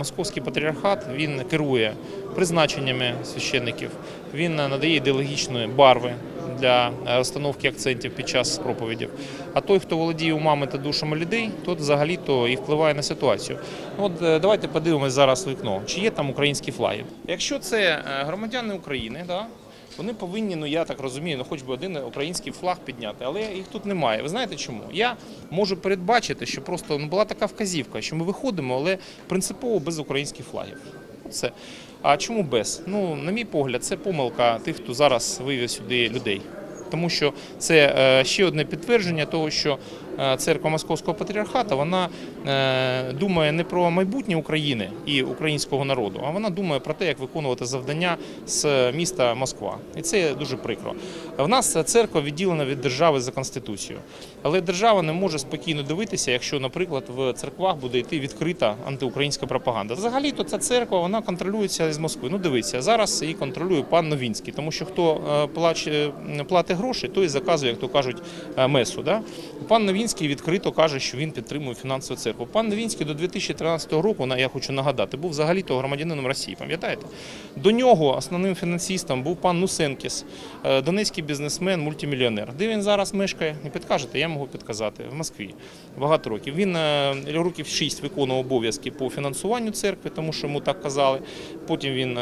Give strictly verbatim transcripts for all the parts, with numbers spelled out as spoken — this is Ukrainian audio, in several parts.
Московський патріархат, він керує призначеннями священників, він надає ідеологічної барви для розстановки акцентів під час проповідів. А той, хто володіє умами та душами людей, тот взагалі-то і впливає на ситуацію. От давайте подивимось зараз у вікно, чи є там українські флаги. Якщо це громадяни України, да, вони повинні, ну я так розумію, ну хоч би один український флаг підняти, але їх тут немає. Ви знаєте чому? Я можу передбачити, що просто ну, була така вказівка, що ми виходимо, але принципово без українських флагів. Це. А чому без? Ну, на мій погляд, це помилка тих, хто зараз вивів сюди людей. Тому що це ще одне підтвердження того, що церква Московського патріархату, вона думає не про майбутнє України і українського народу, а вона думає про те, як виконувати завдання з міста Москва. І це дуже прикро. В нас церква відділена від держави за Конституцією. Але держава не може спокійно дивитися, якщо, наприклад, в церквах буде йти відкрита антиукраїнська пропаганда. Взагалі-то ця церква, вона контролюється з Москви. Ну дивіться, зараз її контролює пан Новинський, тому що хто платить гроші, той заказує, як то кажуть, месу. Да? Пан Новинський відкрито каже, що він підтримує фінансову церкву. Пан Новинський до дві тисячі тринадцятого року, я хочу нагадати, був взагалі-то громадянином Росії, пам'ятаєте? До нього основним фінансистом був пан Нусенкіс, донецький бізнесмен, мультимільйонер. Де він зараз мешкає? Не підкажете, я можу підказати. В Москві. Багато років. Він років шість виконував обов'язки по фінансуванню церкви, тому що йому так казали. Потім він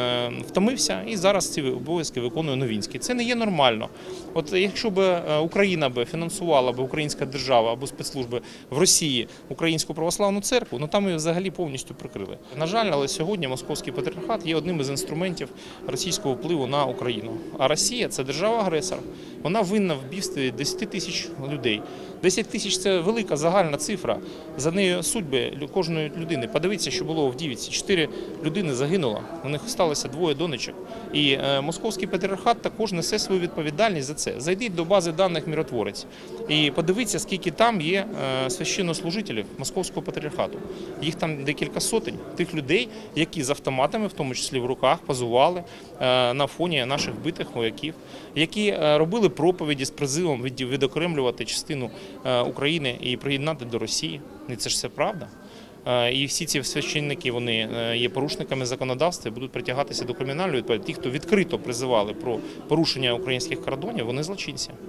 втомився і зараз ці обов'язки виконує Новинський. Це не є нормально. От якщо б Україна б фінансувала б українська держава або спецслужби в Росії українську православну церкву, ну там її взагалі повністю прикрили. На жаль, але сьогодні Московський патріархат є одним із інструментів російського впливу на Україну. А Росія – це держава-агресор. Вона винна в вбивстві десяти тисяч людей. десять тисяч – це велика загальна цифра. За нею судьби кожної людини. Подивіться, що було в Авдіївці. Чотири людини загинуло, у них залишилося двоє донечок. І Московський патріархат також несе свою відповідальність за це. Зайдіть до бази даних «Миротворець» і подивіться, скільки там є священнослужителів Московського патріархату. Їх там декілька сотень, тих людей, які з автоматами, в тому числі в руках, позували на фоні наших вбитих вояків, які робили проповіді з призивом відокремлювати частину України і приєднати до Росії. І це ж все правда. І всі ці священники, вони є порушниками законодавства і будуть притягатися до кримінальної відповідальності. Ті, хто відкрито призивали про порушення українських кордонів, вони злочинці.